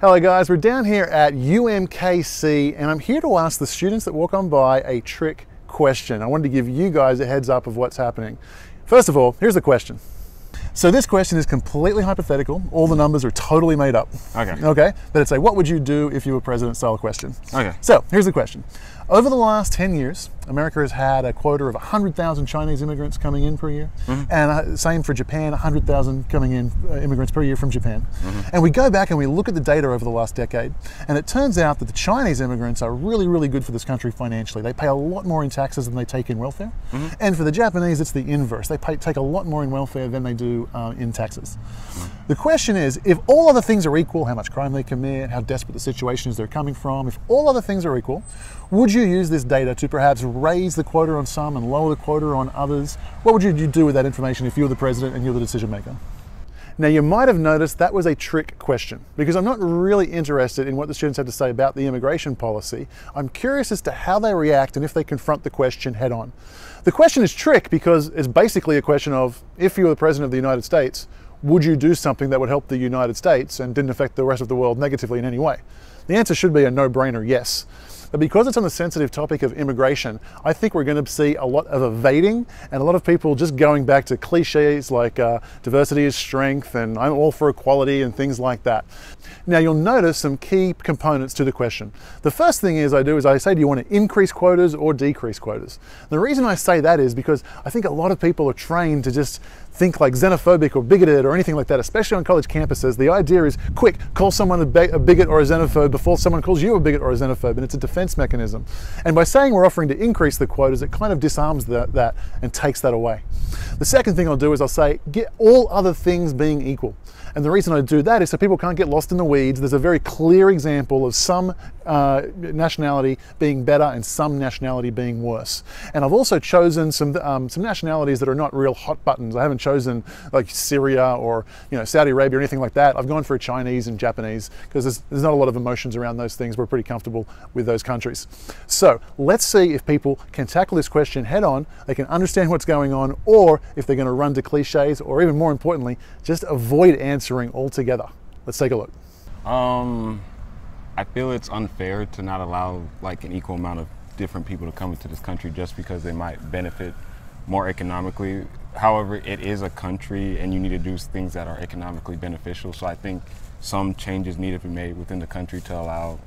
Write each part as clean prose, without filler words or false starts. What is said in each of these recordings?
Hello guys, we're down here at UMKC and I'm here to ask the students that walk on by a trick question. I wanted to give you guys a heads up of what's happening. First of all, here's the question. So this question is completely hypothetical. All the numbers are totally made up. Okay. But it's a what would you do if you were president style question. Okay. So here's the question. Over the last 10 years, America has had a quota of 100,000 Chinese immigrants coming in per year. Mm-hmm. And same for Japan, 100,000 coming in immigrants per year from Japan. Mm-hmm. And we go back and we look at the data over the last decade. And it turns out that the Chinese immigrants are really, really good for this country financially. They pay a lot more in taxes than they take in welfare. Mm-hmm. And for the Japanese, it's the inverse. They take a lot more in welfare than they do in taxes. The question is, if all other things are equal, how much crime they commit, how desperate the situation is they're coming from, if all other things are equal, would you use this data to perhaps raise the quota on some and lower the quota on others? What would you do with that information if you were the president and you're the decision maker? Now you might have noticed that was a trick question because I'm not really interested in what the students have to say about the immigration policy. I'm curious as to how they react and if they confront the question head on. The question is trick because it's basically a question of if you were the president of the United States, would you do something that would help the United States and didn't affect the rest of the world negatively in any way? The answer should be a no-brainer yes. But because it's on the sensitive topic of immigration, I think we're going to see a lot of evading and a lot of people just going back to cliches like diversity is strength and I'm all for equality and things like that. Now you'll notice some key components to the question. The first thing I say, do you want to increase quotas or decrease quotas? The reason I say that is because I think a lot of people are trained to just think like xenophobic or bigoted or anything like that, especially on college campuses. The idea is quick, call someone a bigot or a xenophobe before someone calls you a bigot or a xenophobe, and it's a defense mechanism. And by saying we're offering to increase the quotas, it kind of disarms that and takes that away. The second thing I'll do is I'll say, get all other things being equal. And the reason I do that is so people can't get lost in the weeds. There's a very clear example of some nationality being better and some nationality being worse. And I've also chosen some nationalities that are not real hot buttons. I haven't chosen like Syria or Saudi Arabia or anything like that. I've gone for Chinese and Japanese because there's not a lot of emotions around those things. We're pretty comfortable with those countries. So let's see if people can tackle this question head on, they can understand what's going on, or if they're going to run to cliches, or even more importantly, just avoid answering altogether. Let's take a look. I feel it's unfair to not allow like an equal amount of different people to come into this country just because they might benefit more economically. However, it is a country and you need to do things that are economically beneficial. So I think some changes need to be made within the country to allow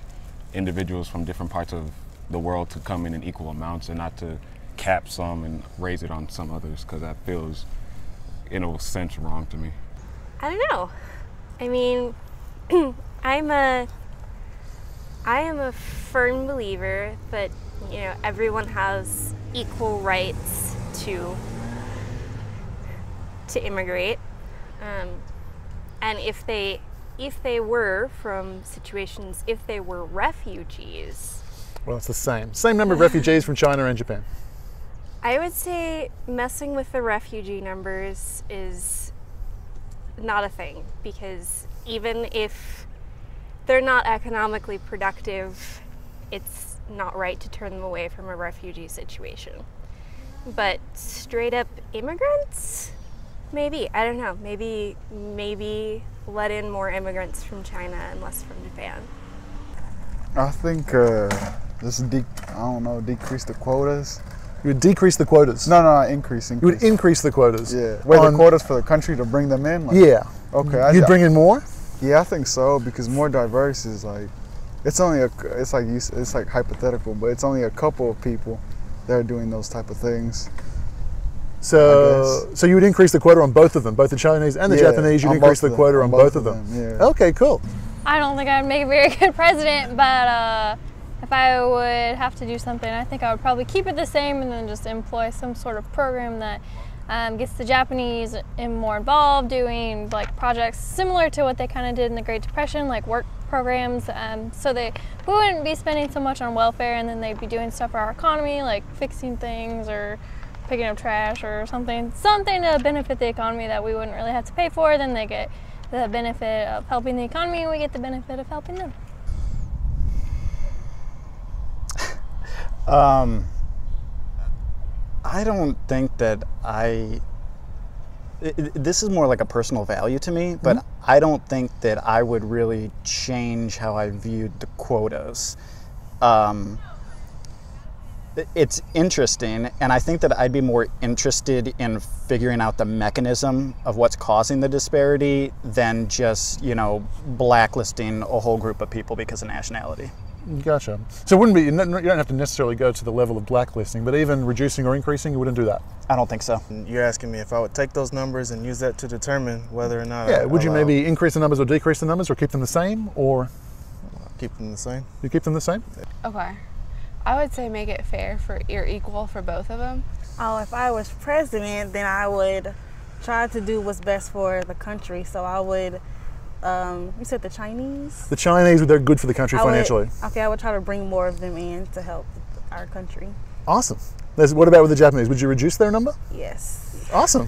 individuals from different parts of the world to come in equal amounts and not to cap some and raise it on some others, because that feels, in a sense, wrong to me. I don't know. I mean, I am a firm believer that, everyone has equal rights to immigrate. And if they were from situations, if they were refugees. Well, it's the same number of refugees from China and Japan. I would say messing with the refugee numbers is not a thing, because even if they're not economically productive, it's not right to turn them away from a refugee situation. But straight up immigrants? Maybe, I don't know, maybe let in more immigrants from China and less from Japan. I think decrease the quotas. You would decrease the quotas? No, increase. You would increase the quotas? Yeah. Wait, the quotas for the country to bring them in? Yeah. Okay. You'd bring in more? Yeah, I think so, because more diverse is like, it's like hypothetical, but it's only a couple of people that are doing those type of things. So you would increase the quota on both of them, both the Chinese and the Japanese, you'd increase the quota on both of them. Yeah. Okay, cool. I don't think I'd make a very good president, but if I would have to do something, I think I would probably keep it the same and then just employ some sort of program that gets the Japanese more involved, doing like projects similar to what they kind of did in the Great Depression, like work programs, so they wouldn't be spending so much on welfare, and then they'd be doing stuff for our economy, like fixing things or picking up trash or something to benefit the economy that we wouldn't really have to pay for. Then they get the benefit of helping the economy and we get the benefit of helping them. I don't think that I This is more like a personal value to me, but I don't think that I would really change how I viewed the quotas. It's interesting, and I think that I'd be more interested in figuring out the mechanism of what's causing the disparity than just, you know, blacklisting a whole group of people because of nationality. Gotcha. So it wouldn't be, you don't have to necessarily go to the level of blacklisting, but even reducing or increasing, you wouldn't do that? I don't think so. You're asking me if I would take those numbers and use that to determine whether or not... Yeah, would you maybe increase the numbers or decrease the numbers or keep them the same, or...? Keep them the same. You keep them the same? Okay. I would say make it fair for or equal for both of them. Oh, if I was president, then I would try to do what's best for the country. So I would, you said the Chinese? The Chinese, they're good for the country financially. Okay, I would try to bring more of them in to help our country. Awesome. What about with the Japanese? Would you reduce their number? Yes. Awesome.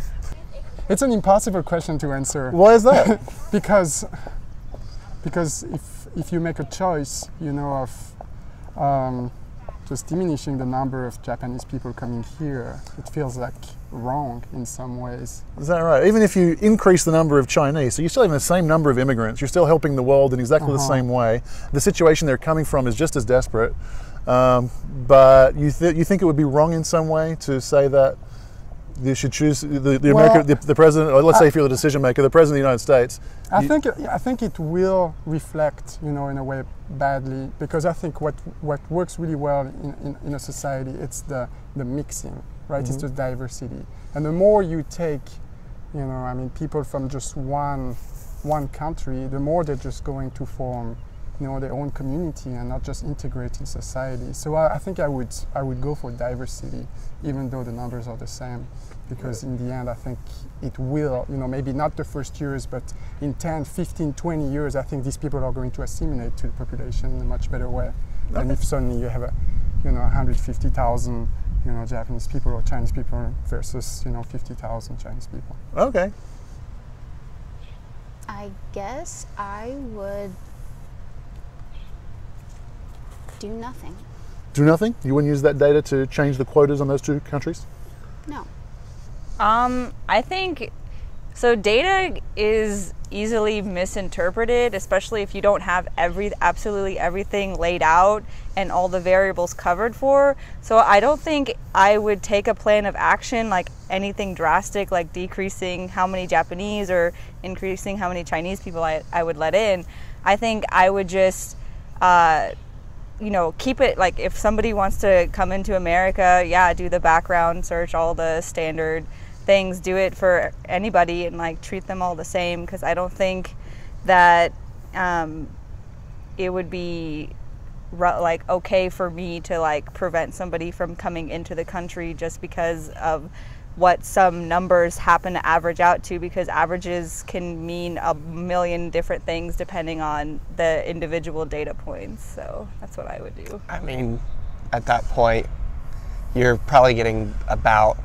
It's an impossible question to answer. Why is that? because if you make a choice, you know, of... just diminishing the number of Japanese people coming here, it feels like wrong in some ways. Is that right? Even if you increase the number of Chinese, so you're still having the same number of immigrants, you're still helping the world in exactly the same way. The situation they're coming from is just as desperate, but you think it would be wrong in some way to say that you should choose the president, or let's say if you're the decision maker, the president of the United States. I think it will reflect, you know, in a way badly, because I think what works really well in a society, it's the mixing, right? It's the diversity, and the more you take, you know, I mean, people from just one country, the more they're just going to form, you know, their own community and not just integrate in society. So I think I would go for diversity, even though the numbers are the same, because in the end I think it will, you know, maybe not the first years, but in 10, 15, 20 years, I think these people are going to assimilate to the population in a much better way. Okay. And if suddenly you have a, you know, 150,000, you know, Japanese people or Chinese people versus, you know, 50,000 Chinese people. Okay. I guess I would do nothing. Do nothing? You wouldn't use that data to change the quotas on those two countries? No. I think, so data is easily misinterpreted, especially if you don't have absolutely everything laid out and all the variables covered for. So I don't think I would take a plan of action, like anything drastic, like decreasing how many Japanese or increasing how many Chinese people I would let in. I think I would just, you know, keep it, like if somebody wants to come into America, yeah, do the background search, all the standard things, do it for anybody and like treat them all the same, because I don't think that it would be like okay for me to like prevent somebody from coming into the country just because of what some numbers happen to average out to, because averages can mean a million different things depending on the individual data points. So that's what I would do. I mean, at that point, you're probably getting about,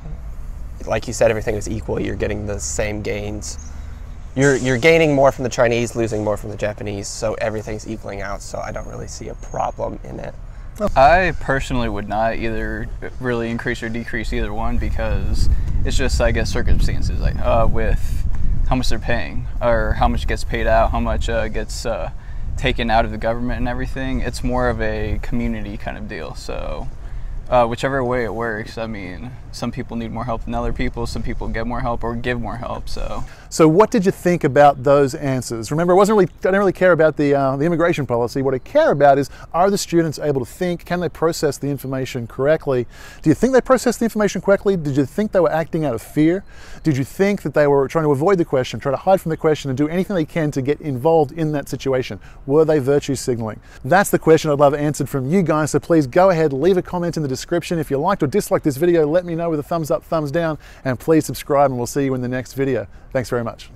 like you said, everything is equal. You're getting the same gains. You're gaining more from the Chinese, losing more from the Japanese, so everything's equaling out, so I don't really see a problem in it. I personally would not either really increase or decrease either one, because it's just, I guess, circumstances, like with how much they're paying or how much gets paid out, how much gets taken out of the government and everything. It's more of a community kind of deal. So whichever way it works, I mean, some people need more help than other people, some people get more help or give more help, so. So what did you think about those answers? Remember, I didn't really care about the immigration policy. What I care about is, are the students able to think? Can they process the information correctly? Do you think they processed the information correctly? Did you think they were acting out of fear? Did you think that they were trying to avoid the question, try to hide from the question and do anything they can to get involved in that situation? Were they virtue signaling? That's the question I'd love answered from you guys, so please go ahead, leave a comment in the description. If you liked or disliked this video, let me know with a thumbs up, thumbs down, and please subscribe, and we'll see you in the next video. Thanks very much.